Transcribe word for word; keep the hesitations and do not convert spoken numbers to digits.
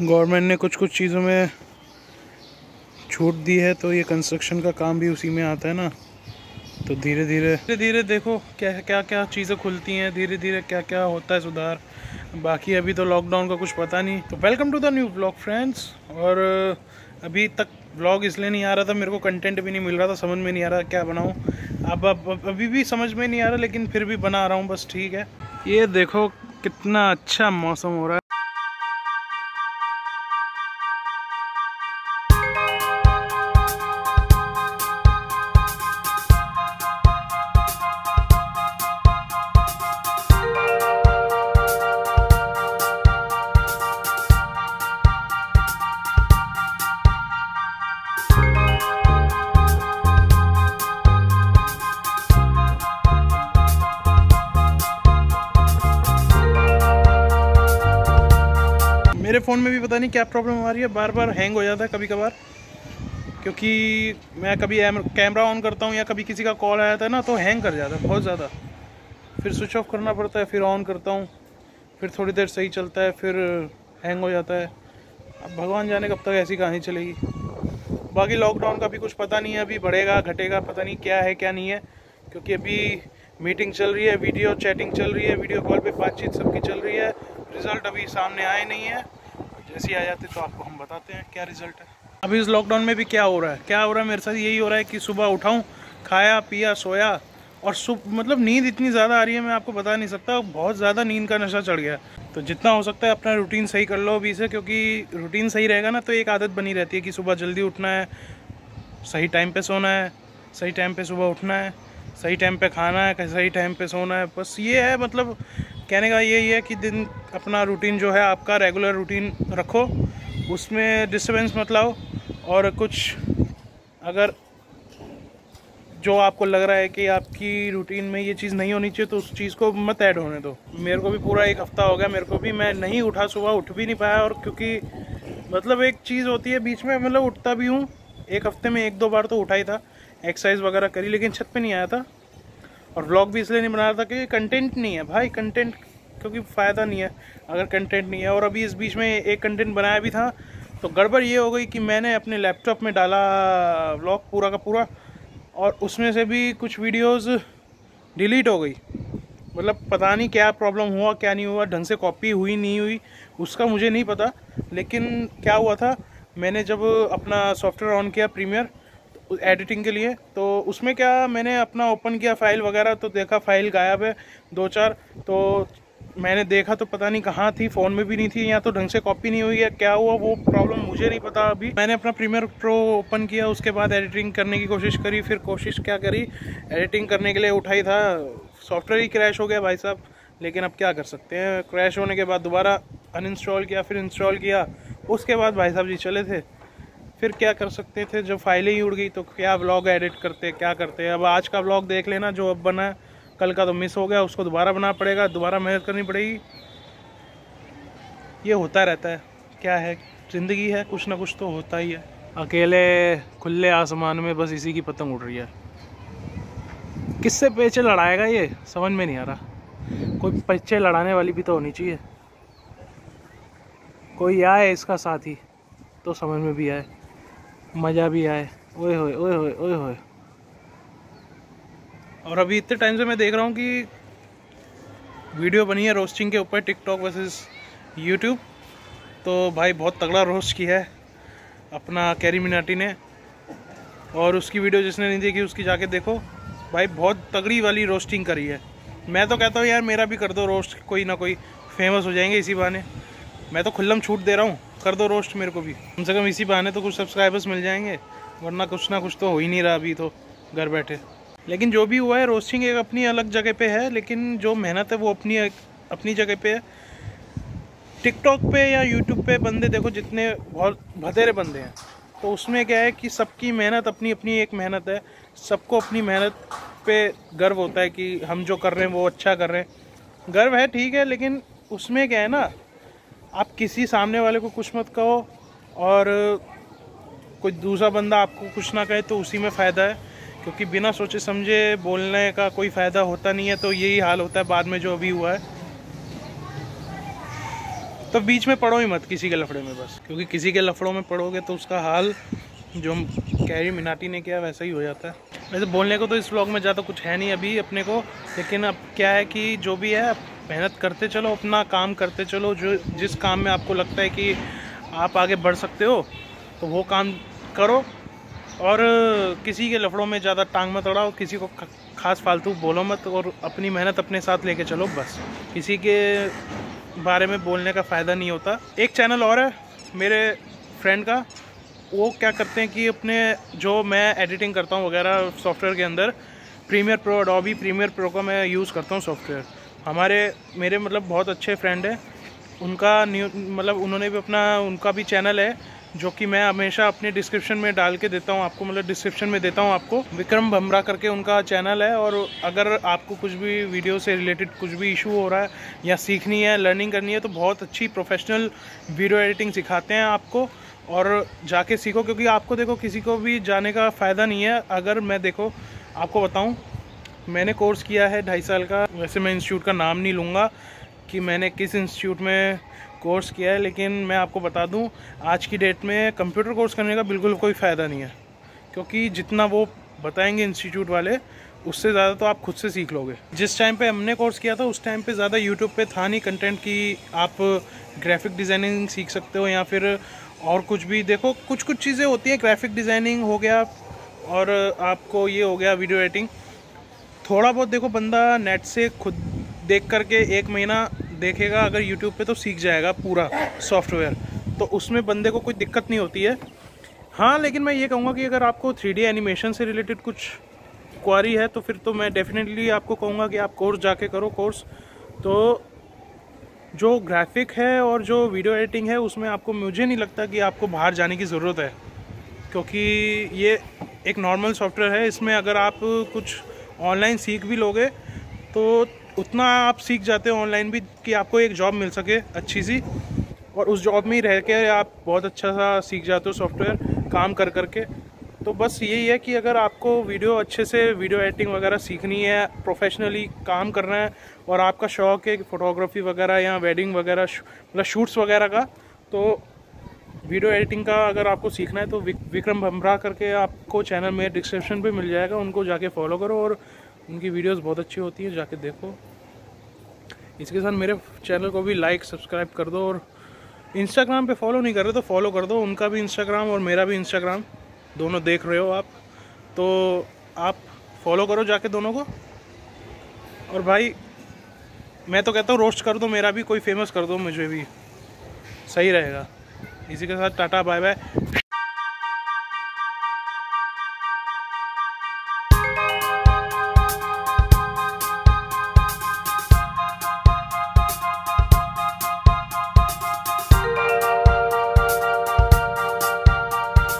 Government ने कुछ कुछ चीज़ों में छूट दी है, तो ये कंस्ट्रक्शन का काम भी उसी में आता है ना। तो धीरे धीरे धीरे धीरे देखो क्या क्या क्या चीज़ें खुलती हैं, धीरे धीरे क्या क्या होता है सुधार। बाकी अभी तो लॉकडाउन का कुछ पता नहीं। तो welcome to the new blog friends. और अभी तक ब्लॉग इसलिए नहीं आ रहा था, मेरे को कंटेंट भी नहीं मिल रहा था, समझ में नहीं आ रहा क्या बनाऊँ। अब, अब, अब अभी भी समझ में नहीं आ रहा, लेकिन फिर भी बना रहा हूँ बस। ठीक है, ये देखो कितना अच्छा मौसम हो रहा है। मेरे फ़ोन में भी पता नहीं क्या प्रॉब्लम आ रही है, बार बार हैंग हो जाता है कभी कभार, क्योंकि मैं कभी कैमरा ऑन करता हूँ या कभी किसी का कॉल आया था ना, तो हैंग कर जाता है बहुत ज़्यादा। फिर स्विच ऑफ करना पड़ता है, फिर ऑन करता हूँ, फिर थोड़ी देर सही चलता है, फिर हैंग हो जाता है। अब भगवान जाने कब तक ऐसी कहानी चलेगी। बाकी लॉकडाउन का भी कुछ पता नहीं है, अभी बढ़ेगा घटेगा, पता नहीं क्या है क्या नहीं है, क्योंकि अभी मीटिंग चल रही है, वीडियो चैटिंग चल रही है, वीडियो कॉल पे बातचीत सबकी चल रही है। रिज़ल्ट अभी सामने आए नहीं है, जैसे ही आ जाते तो आपको हम बताते हैं क्या रिज़ल्ट है। अभी इस लॉकडाउन में भी क्या हो रहा है क्या हो रहा है मेरे साथ यही हो रहा है कि सुबह उठाऊँ, खाया पिया सोया, और सुबह मतलब नींद इतनी ज़्यादा आ रही है मैं आपको बता नहीं सकता, बहुत ज़्यादा नींद का नशा चढ़ गया। तो जितना हो सकता है अपना रूटीन सही कर लो अभी से, क्योंकि रूटीन सही रहेगा ना तो एक आदत बनी रहती है कि सुबह जल्दी उठना है, सही टाइम पर सोना है, सही टाइम पर सुबह उठना है, सही टाइम पे खाना है, सही टाइम पे सोना है। बस ये है, मतलब कहने का यही है कि दिन अपना रूटीन जो है आपका रेगुलर रूटीन रखो, उसमें डिस्टर्बेंस मत लाओ। और कुछ अगर जो आपको लग रहा है कि आपकी रूटीन में ये चीज़ नहीं होनी चाहिए, तो उस चीज़ को मत ऐड होने दो। मेरे को भी पूरा एक हफ़्ता हो गया, मेरे को भी मैं नहीं उठा, सुबह उठ भी नहीं पाया। और क्योंकि मतलब एक चीज़ होती है, बीच में मतलब उठता भी हूँ, एक हफ्ते में एक दो बार तो उठा ही था, एक्सरसाइज वगैरह करी, लेकिन छत पे नहीं आया था। और व्लॉग भी इसलिए नहीं बना रहा था कि कंटेंट नहीं है भाई, कंटेंट क्योंकि फ़ायदा नहीं है अगर कंटेंट नहीं है। और अभी इस बीच में एक कंटेंट बनाया भी था, तो गड़बड़ ये हो गई कि मैंने अपने लैपटॉप में डाला व्लॉग पूरा का पूरा, और उसमें से भी कुछ वीडियोस डिलीट हो गई। मतलब पता नहीं क्या प्रॉब्लम हुआ क्या नहीं हुआ, ढंग से कॉपी हुई नहीं हुई उसका मुझे नहीं पता, लेकिन क्या हुआ था, मैंने जब अपना सॉफ्टवेयर ऑन किया प्रीमियर एडिटिंग के लिए, तो उसमें क्या मैंने अपना ओपन किया फ़ाइल वगैरह, तो देखा फ़ाइल गायब है दो चार। तो मैंने देखा तो पता नहीं कहाँ थी, फ़ोन में भी नहीं थी, या तो ढंग से कॉपी नहीं हुई है क्या हुआ, वो प्रॉब्लम मुझे नहीं पता। अभी मैंने अपना प्रीमियर प्रो ओपन किया, उसके बाद एडिटिंग करने की कोशिश करी, फिर कोशिश क्या करी एडिटिंग करने के लिए उठाई था, सॉफ्टवेयर ही क्रैश हो गया भाई साहब। लेकिन अब क्या कर सकते हैं, क्रैश होने के बाद दोबारा अनइंस्टॉल किया, फिर इंस्टॉल किया, उसके बाद भाई साहब जी चले थे। फिर क्या कर सकते थे, जब फाइलें ही उड़ गई तो क्या व्लॉग एडिट करते क्या करते। अब आज का व्लॉग देख लेना जो अब बना, कल का तो मिस हो गया, उसको दोबारा बनाना पड़ेगा, दोबारा मेहनत करनी पड़ेगी। ये होता रहता है, क्या है ज़िंदगी है, कुछ ना कुछ तो होता ही है। अकेले खुले आसमान में बस इसी की पतंग उड़ रही है, किससे पेचे लड़ाएगा ये समझ में नहीं आ रहा। कोई पेचे लड़ाने वाली भी तो होनी चाहिए, कोई आए इसका साथी तो समझ में भी आए, मज़ा भी आए। ओए होए ओए होए ओए होए। और अभी इतने टाइम से मैं देख रहा हूँ कि वीडियो बनी है रोस्टिंग के ऊपर, टिकटॉक वर्सेस यूट्यूब, तो भाई बहुत तगड़ा रोस्ट किया है अपना कैरीमिनाटी ने। और उसकी वीडियो जिसने नहीं देखी उसकी जाके देखो, भाई बहुत तगड़ी वाली रोस्टिंग करी है। मैं तो कहता हूँ यार मेरा भी कर दो रोस्ट, कोई ना कोई फेमस हो जाएंगे इसी बहाने। मैं तो खुल्लम छूट दे रहा हूँ, कर दो रोस्ट मेरे को भी, कम से कम इसी बहाने तो कुछ सब्सक्राइबर्स मिल जाएंगे, वरना कुछ ना कुछ तो हो ही नहीं रहा अभी तो घर बैठे। लेकिन जो भी हुआ है, रोस्टिंग एक अपनी अलग जगह पे है, लेकिन जो मेहनत है वो अपनी अपनी जगह पे है। टिकटॉक पे या यूट्यूब पे बंदे देखो जितने बहुत भतेरे बंदे हैं, तो उसमें क्या है कि सबकी मेहनत अपनी अपनी एक मेहनत है, सबको अपनी मेहनत पर गर्व होता है कि हम जो कर रहे हैं वो अच्छा कर रहे हैं, गर्व है ठीक है। लेकिन उसमें क्या है ना, आप किसी सामने वाले को कुछ मत कहो और कोई दूसरा बंदा आपको कुछ ना कहे, तो उसी में फ़ायदा है, क्योंकि बिना सोचे समझे बोलने का कोई फ़ायदा होता नहीं है। तो यही हाल होता है बाद में जो अभी हुआ है। तो बीच में पड़ो ही मत किसी के लफड़े में बस, क्योंकि किसी के लफड़ों में पड़ोगे तो उसका हाल जो CarryMinati ने किया वैसा ही हो जाता है। वैसे बोलने को तो इस व्लॉग में ज़्यादा कुछ है नहीं अभी अपने को, लेकिन अब क्या है कि जो भी है मेहनत करते चलो, अपना काम करते चलो, जो जिस काम में आपको लगता है कि आप आगे बढ़ सकते हो तो वो काम करो, और किसी के लफड़ों में ज़्यादा टांग मत अड़ाओ, किसी को ख़ास फालतू बोलो मत, और अपनी मेहनत अपने साथ लेके चलो बस। किसी के बारे में बोलने का फ़ायदा नहीं होता। एक चैनल और है मेरे फ्रेंड का, वो क्या करते हैं कि अपने जो मैं एडिटिंग करता हूँ वगैरह सॉफ्टवेयर के अंदर, Premiere Pro Adobe Premiere Pro का मैं यूज़ करता हूँ सॉफ्टवेयर। हमारे मेरे मतलब बहुत अच्छे फ्रेंड हैं, उनका न्यू मतलब उन्होंने भी अपना उनका भी चैनल है जो कि मैं हमेशा अपने डिस्क्रिप्शन में डाल के देता हूँ आपको, मतलब डिस्क्रिप्शन में देता हूँ आपको। विक्रम भमरा करके उनका चैनल है, और अगर आपको कुछ भी वीडियो से रिलेटेड कुछ भी इशू हो रहा है या सीखनी है, लर्निंग करनी है, तो बहुत अच्छी प्रोफेशनल वीडियो एडिटिंग सिखाते हैं आपको, और जाके सीखो। क्योंकि आपको देखो किसी को भी जाने का फ़ायदा नहीं है। अगर मैं देखो आपको बताऊँ, मैंने कोर्स किया है ढाई साल का, वैसे मैं इंस्टीट्यूट का नाम नहीं लूँगा कि मैंने किस इंस्टीट्यूट में कोर्स किया है, लेकिन मैं आपको बता दूं आज की डेट में कंप्यूटर कोर्स करने का बिल्कुल कोई फ़ायदा नहीं है, क्योंकि जितना वो बताएंगे इंस्टीट्यूट वाले उससे ज़्यादा तो आप खुद से सीख लोगे। जिस टाइम पे हमने कोर्स किया था उस टाइम पे ज़्यादा यूट्यूब पे था नहीं कंटेंट कि आप ग्राफिक डिज़ाइनिंग सीख सकते हो या फिर और कुछ भी। देखो कुछ कुछ चीज़ें होती हैं, ग्राफिक डिज़ाइनिंग हो गया और आपको ये हो गया वीडियो एडिटिंग, थोड़ा बहुत देखो बंदा नेट से खुद देख करके एक महीना देखेगा अगर यूट्यूब पे तो सीख जाएगा पूरा सॉफ्टवेयर, तो उसमें बंदे को कोई दिक्कत नहीं होती है। हाँ लेकिन मैं ये कहूँगा कि अगर आपको थ्री डी एनिमेशन से रिलेटेड कुछ क्वारी है तो फिर तो मैं डेफिनेटली आपको कहूँगा कि आप कोर्स जाके करो कोर्स। तो जो ग्राफिक है और जो वीडियो एडिटिंग है उसमें आपको, मुझे नहीं लगता कि आपको बाहर जाने की ज़रूरत है, क्योंकि ये एक नॉर्मल सॉफ्टवेयर है। इसमें अगर आप कुछ ऑनलाइन सीख भी लोगे तो उतना आप सीख जाते हो ऑनलाइन भी कि आपको एक जॉब मिल सके अच्छी सी, और उस जॉब में ही रह के आप बहुत अच्छा सा सीख जाते हो सॉफ्टवेयर काम कर कर के। तो बस यही है कि अगर आपको वीडियो अच्छे से वीडियो एडिटिंग वगैरह सीखनी है, प्रोफेशनली काम करना है, और आपका शौक़ है फ़ोटोग्राफी वगैरह या वेडिंग वगैरह मतलब शूट्स वगैरह का, तो वीडियो एडिटिंग का अगर आपको सीखना है तो विक्रम भमरा करके आपको चैनल में डिस्क्रिप्शन पर मिल जाएगा, उनको जाके फॉलो करो और उनकी वीडियोस बहुत अच्छी होती है, जाके देखो। इसके साथ मेरे चैनल को भी लाइक सब्सक्राइब कर दो, और इंस्टाग्राम पे फॉलो नहीं कर रहे तो फॉलो कर दो, उनका भी इंस्टाग्राम और मेरा भी इंस्टाग्राम दोनों देख रहे हो आप, तो आप फॉलो करो जाके दोनों को। और भाई मैं तो कहता हूँ रोस्ट कर दो मेरा भी, कोई फेमस कर दो मुझे भी, सही रहेगा। इसी के साथ टाटा बाय बाय।